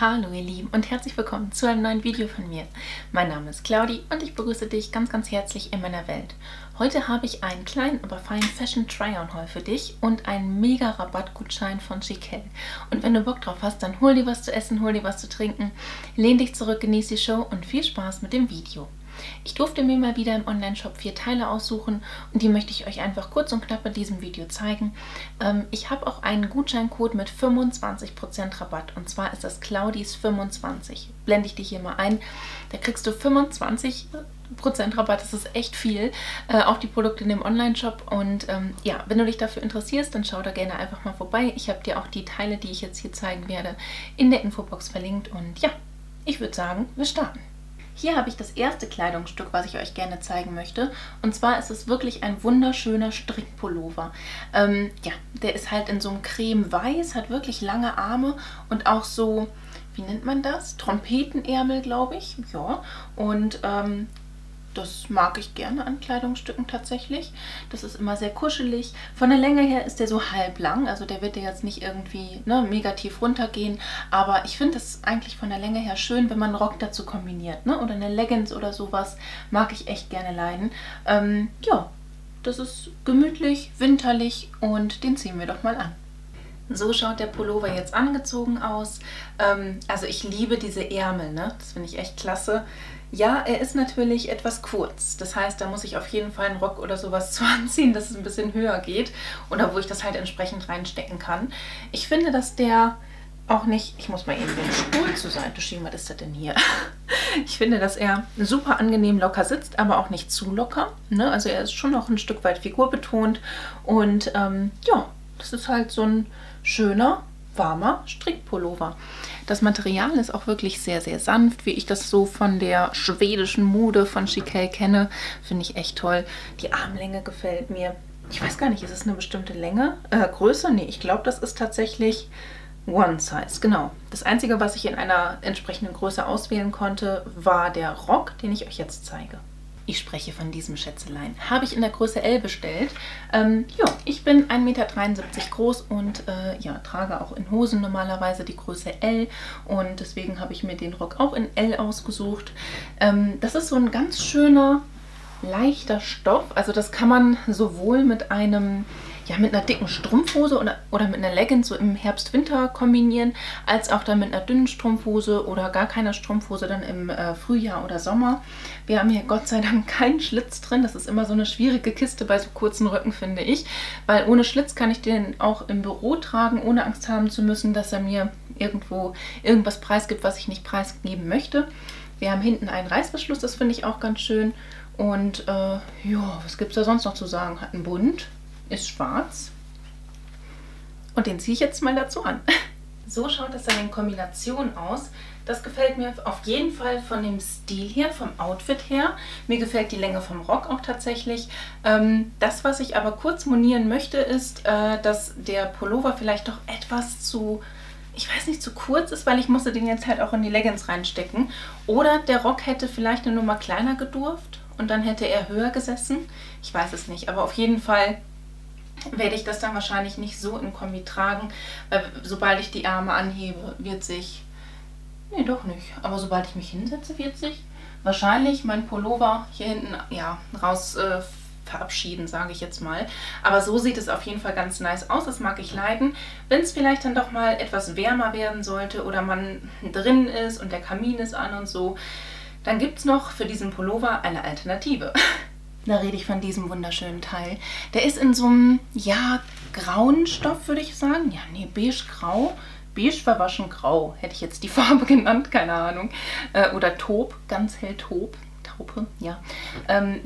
Hallo ihr Lieben und herzlich willkommen zu einem neuen Video von mir. Mein Name ist Claudi und ich begrüße dich ganz, ganz herzlich in meiner Welt. Heute habe ich einen kleinen, aber feinen Fashion Try-On-Haul für dich und einen mega Rabattgutschein von Chiquelle. Und wenn du Bock drauf hast, dann hol dir was zu essen, hol dir was zu trinken, lehn dich zurück, genieß die Show und viel Spaß mit dem Video. Ich durfte mir mal wieder im Online-Shop 4 Teile aussuchen und die möchte ich euch einfach kurz und knapp in diesem Video zeigen. Ich habe auch einen Gutscheincode mit 25% Rabatt und zwar ist das CLAUDIS25. Blende ich dir hier mal ein, da kriegst du 25% Rabatt, das ist echt viel, auf die Produkte in dem Online-Shop und ja, wenn du dich dafür interessierst, dann schau da gerne einfach mal vorbei. Ich habe dir auch die Teile, die ich jetzt hier zeigen werde, in der Infobox verlinkt und ja, ich würde sagen, wir starten. Hier habe ich das erste Kleidungsstück, was ich euch gerne zeigen möchte. Und zwar ist es wirklich ein wunderschöner Strickpullover. Ja, der ist halt in so einem Creme-Weiß, hat wirklich lange Arme und auch so, wie nennt man das? Trompetenärmel, glaube ich. Ja, und das mag ich gerne an Kleidungsstücken tatsächlich. Das ist immer sehr kuschelig. Von der Länge her ist der so halblang, also der wird ja jetzt nicht irgendwie mega tief runtergehen. Aber ich finde es eigentlich von der Länge her schön, wenn man einen Rock dazu kombiniert, ne? Oder eine Leggings oder sowas. Mag ich echt gerne leiden. Ja, das ist gemütlich, winterlich und den ziehen wir doch mal an. So schaut der Pullover jetzt angezogen aus. Also ich liebe diese Ärmel, ne? Das finde ich echt klasse. Ja, er ist natürlich etwas kurz. Das heißt, da muss ich auf jeden Fall einen Rock oder sowas zu anziehen, dass es ein bisschen höher geht. Oder wo ich das halt entsprechend reinstecken kann. Ich finde, dass der auch nicht... Ich muss mal eben den Stuhl zur Seite schieben. Was ist das denn hier? Ich finde, dass er super angenehm locker sitzt, aber auch nicht zu locker, ne? Also er ist schon noch ein Stück weit figurbetont. Und ja, das ist halt so ein schöner, warmer Strickpullover. Das Material ist auch wirklich sehr, sehr sanft, wie ich das so von der schwedischen Mode von Chiquelle kenne. Finde ich echt toll. Die Armlänge gefällt mir. Ich weiß gar nicht, ist es eine bestimmte Länge? Größe? Nee, ich glaube, das ist tatsächlich One Size, genau. Das Einzige, was ich in einer entsprechenden Größe auswählen konnte, war der Rock, den ich euch jetzt zeige. Ich spreche von diesem Schätzelein. Habe ich in der Größe L bestellt. Ja, ich bin 1,73 Meter groß und ja, trage auch in Hosen normalerweise die Größe L. Und deswegen habe ich mir den Rock auch in L ausgesucht. Das ist so ein ganz schöner, leichter Stoff. Also das kann man sowohl mit einem... Ja, mit einer dicken Strumpfhose oder mit einer Leggings so im Herbst-Winter kombinieren, als auch dann mit einer dünnen Strumpfhose oder gar keiner Strumpfhose dann im Frühjahr oder Sommer. Wir haben hier Gott sei Dank keinen Schlitz drin. Das ist immer so eine schwierige Kiste bei so kurzen Röcken, finde ich. Weil ohne Schlitz kann ich den auch im Büro tragen, ohne Angst haben zu müssen, dass er mir irgendwo irgendwas preisgibt, was ich nicht preisgeben möchte. Wir haben hinten einen Reißverschluss, das finde ich auch ganz schön. Und ja, was gibt es da sonst noch zu sagen? Hat einen Bund. Ist schwarz und den ziehe ich jetzt mal dazu an. So schaut das dann in Kombination aus. Das gefällt mir auf jeden Fall von dem Stil her, vom Outfit her. Mir gefällt die Länge vom Rock auch tatsächlich. Das, was ich aber kurz monieren möchte, ist, dass der Pullover vielleicht doch etwas zu... Ich weiß nicht, zu kurz ist, weil ich musste den jetzt halt auch in die Leggings reinstecken. Oder der Rock hätte vielleicht eine Nummer kleiner gedurft und dann hätte er höher gesessen. Ich weiß es nicht, aber auf jeden Fall... werde ich das dann wahrscheinlich nicht so in Kombi tragen, weil sobald ich die Arme anhebe, wird sich... Nee, doch nicht. Aber sobald ich mich hinsetze, wird sich wahrscheinlich mein Pullover hier hinten ja, raus verabschieden, sage ich jetzt mal. Aber so sieht es auf jeden Fall ganz nice aus. Das mag ich leiden. Wenn es vielleicht dann doch mal etwas wärmer werden sollte oder man drin ist und der Kamin ist an und so, dann gibt es noch für diesen Pullover eine Alternative. Da rede ich von diesem wunderschönen Teil. Der ist in so einem, ja, grauen Stoff, würde ich sagen. Ja, nee, beige-grau. Beige verwaschen grau, hätte ich jetzt die Farbe genannt, keine Ahnung. Oder Taub, ganz hell Taub. Taupe, ja.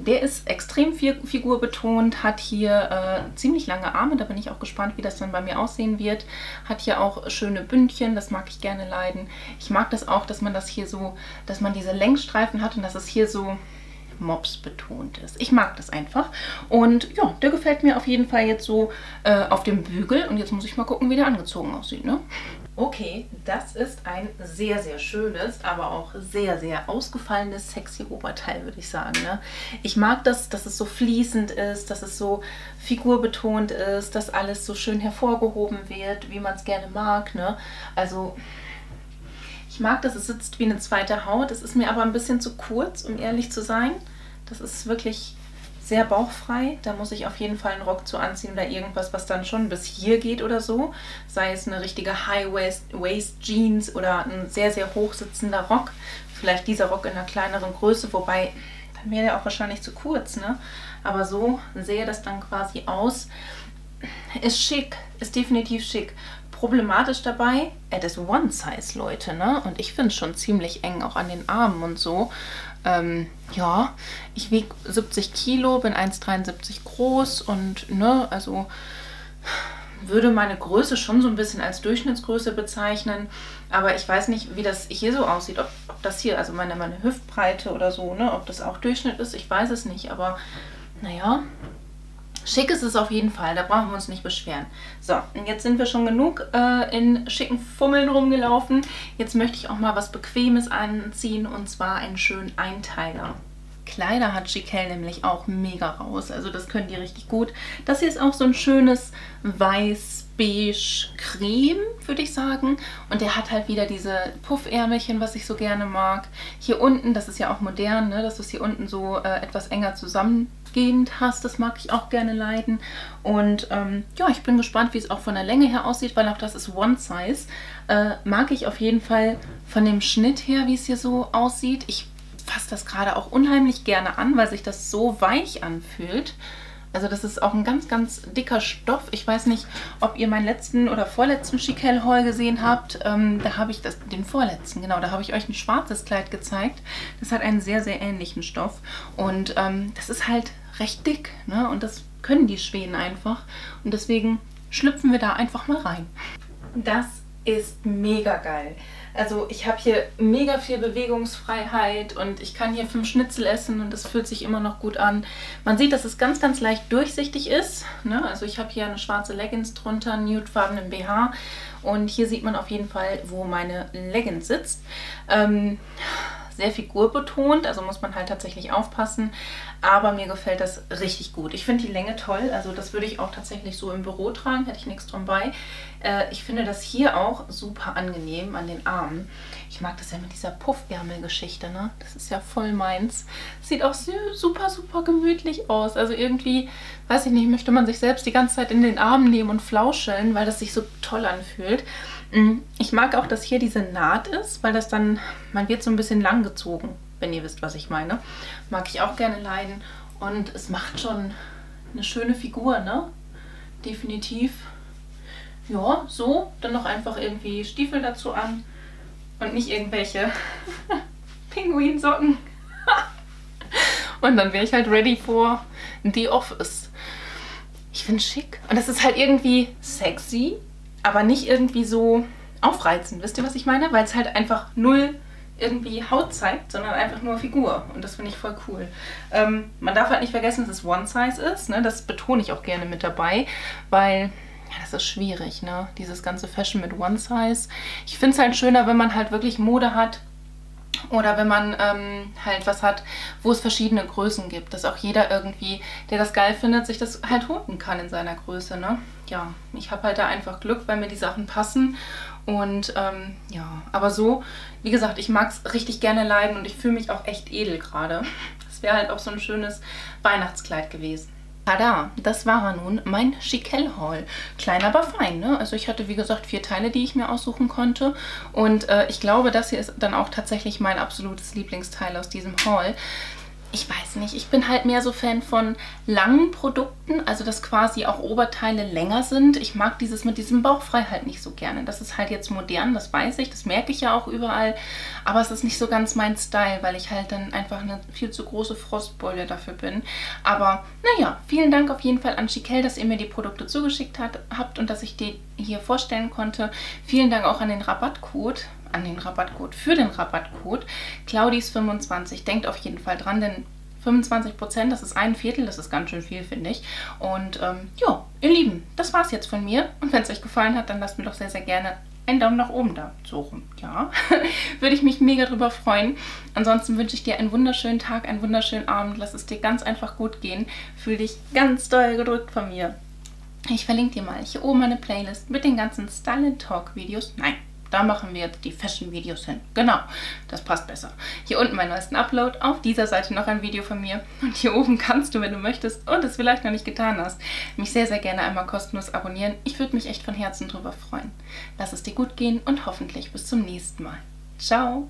Der ist extrem figurbetont, hat hier ziemlich lange Arme. Da bin ich auch gespannt, wie das dann bei mir aussehen wird. Hat hier auch schöne Bündchen, das mag ich gerne leiden. Ich mag das auch, dass man das hier so, dass man diese Längsstreifen hat und dass es hier so... Mops betont ist. Ich mag das einfach und ja, der gefällt mir auf jeden Fall jetzt so auf dem Bügel und jetzt muss ich mal gucken, wie der angezogen aussieht, ne? Okay, das ist ein sehr, sehr schönes, aber auch sehr, sehr ausgefallenes, sexy Oberteil, würde ich sagen, ne? Ich mag das, dass es so fließend ist, dass es so figurbetont ist, dass alles so schön hervorgehoben wird, wie man es gerne mag, ne? Also... Ich mag, dass es sitzt wie eine zweite Haut. Es ist mir aber ein bisschen zu kurz, um ehrlich zu sein. Das ist wirklich sehr bauchfrei. Da muss ich auf jeden Fall einen Rock zu anziehen oder irgendwas, was dann schon bis hier geht oder so. Sei es eine richtige High-Waist-Jeans oder ein sehr, sehr hochsitzender Rock. Vielleicht dieser Rock in einer kleineren Größe, wobei, dann wäre der auch wahrscheinlich zu kurz, ne? Aber so sähe das dann quasi aus. Ist schick, ist definitiv schick. Problematisch dabei, es ist One Size, Leute, ne? Und ich finde es schon ziemlich eng, auch an den Armen und so. Ja, ich wiege 70 Kilo, bin 1,73 groß und, ne, also würde meine Größe schon so ein bisschen als Durchschnittsgröße bezeichnen. Aber ich weiß nicht, wie das hier so aussieht, ob das hier, also meine Hüftbreite oder so, ne, ob das auch Durchschnitt ist, ich weiß es nicht, aber naja. Schick ist es auf jeden Fall, da brauchen wir uns nicht beschweren. So, und jetzt sind wir schon genug in schicken Fummeln rumgelaufen. Jetzt möchte ich auch mal was Bequemes anziehen, und zwar einen schönen Einteiler. Kleider hat Chiquelle nämlich auch mega raus, also das können die richtig gut. Das hier ist auch so ein schönes weiß-beige-creme, würde ich sagen. Und der hat halt wieder diese Puffärmelchen, was ich so gerne mag. Hier unten, das ist ja auch modern, ne, dass es hier unten so etwas enger zusammen hast, das mag ich auch gerne leiden. Und ja, ich bin gespannt, wie es auch von der Länge her aussieht, weil auch das ist One Size. Mag ich auf jeden Fall von dem Schnitt her, wie es hier so aussieht. Ich fasse das gerade auch unheimlich gerne an, weil sich das so weich anfühlt. Also das ist auch ein ganz, ganz dicker Stoff. Ich weiß nicht, ob ihr meinen letzten oder vorletzten Chiquelle-Haul gesehen habt. Da habe ich den vorletzten, genau, da habe ich euch ein schwarzes Kleid gezeigt. Das hat einen sehr, sehr ähnlichen Stoff. Und das ist halt recht dick, ne? Und das können die Schweden einfach. Und deswegen schlüpfen wir da einfach mal rein. Das ist mega geil. Also ich habe hier mega viel Bewegungsfreiheit und ich kann hier 5 Schnitzel essen und das fühlt sich immer noch gut an. Man sieht, dass es ganz, ganz leicht durchsichtig ist, ne? Also ich habe hier eine schwarze Leggings drunter, einen nudefarbenen BH und hier sieht man auf jeden Fall, wo meine Leggings sitzt. Sehr figurbetont, also muss man halt tatsächlich aufpassen, aber mir gefällt das richtig gut. Ich finde die Länge toll, also das würde ich auch tatsächlich so im Büro tragen, hätte ich nichts drum bei. Ich finde das hier auch super angenehm an den Armen. Ich mag das ja mit dieser Puffärmelgeschichte, ne? Das ist ja voll meins. Sieht auch super, super gemütlich aus. Also irgendwie, weiß ich nicht, möchte man sich selbst die ganze Zeit in den Arm nehmen und flauscheln, weil das sich so toll anfühlt. Ich mag auch, dass hier diese Naht ist, weil das dann, man wird so ein bisschen lang gezogen, wenn ihr wisst, was ich meine. Mag ich auch gerne leiden und es macht schon eine schöne Figur, ne? Definitiv. Ja, so, dann noch einfach irgendwie Stiefel dazu an und nicht irgendwelche Pinguinsocken. Und dann wäre ich halt ready for the office. Ich finde es schick und das ist halt irgendwie sexy, aber nicht irgendwie so aufreizend, wisst ihr, was ich meine? Weil es halt einfach null irgendwie Haut zeigt, sondern einfach nur Figur. Und das finde ich voll cool. Man darf halt nicht vergessen, dass es One Size ist, ne? Das betone ich auch gerne mit dabei, weil ja, das ist schwierig, ne? Dieses ganze Fashion mit One Size. Ich finde es halt schöner, wenn man halt wirklich Mode hat oder wenn man halt was hat, wo es verschiedene Größen gibt, dass auch jeder irgendwie, der das geil findet, sich das halt holen kann in seiner Größe, ne? Ja, ich habe halt da einfach Glück, weil mir die Sachen passen und ja, aber so, wie gesagt, ich mag es richtig gerne leiden und ich fühle mich auch echt edel gerade. Das wäre halt auch so ein schönes Weihnachtskleid gewesen. Tada, das war nun mein Chiquelle-Haul. Klein, aber fein, ne? Also ich hatte, wie gesagt, 4 Teile, die ich mir aussuchen konnte. Und ich glaube, das hier ist dann auch tatsächlich mein absolutes Lieblingsteil aus diesem Haul. Ich weiß nicht, ich bin halt mehr so Fan von langen Produkten, also dass quasi auch Oberteile länger sind. Ich mag dieses mit diesem Bauchfrei halt nicht so gerne. Das ist halt jetzt modern, das weiß ich, das merke ich ja auch überall. Aber es ist nicht so ganz mein Style, weil ich halt dann einfach eine viel zu große Frostbeule dafür bin. Aber naja, vielen Dank auf jeden Fall an Chiquelle, dass ihr mir die Produkte zugeschickt habt und dass ich die hier vorstellen konnte. Vielen Dank auch an den Rabattcode. Für den Rabattcode CLAUDIS25. Denkt auf jeden Fall dran, denn 25%, das ist ein Viertel, das ist ganz schön viel, finde ich. Und ja, ihr Lieben, das war's jetzt von mir. Und wenn es euch gefallen hat, dann lasst mir doch sehr, sehr gerne einen Daumen nach oben da. So rum, ja. Würde ich mich mega drüber freuen. Ansonsten wünsche ich dir einen wunderschönen Tag, einen wunderschönen Abend. Lass es dir ganz einfach gut gehen. Fühl dich ganz doll gedrückt von mir. Ich verlinke dir mal hier oben meine Playlist mit den ganzen Style and Talk Videos. Nein. Da machen wir jetzt die Fashion-Videos hin. Genau, das passt besser. Hier unten mein neuesten Upload, auf dieser Seite noch ein Video von mir. Und hier oben kannst du, wenn du möchtest und es vielleicht noch nicht getan hast, mich sehr, sehr gerne einmal kostenlos abonnieren. Ich würde mich echt von Herzen drüber freuen. Lass es dir gut gehen und hoffentlich bis zum nächsten Mal. Ciao!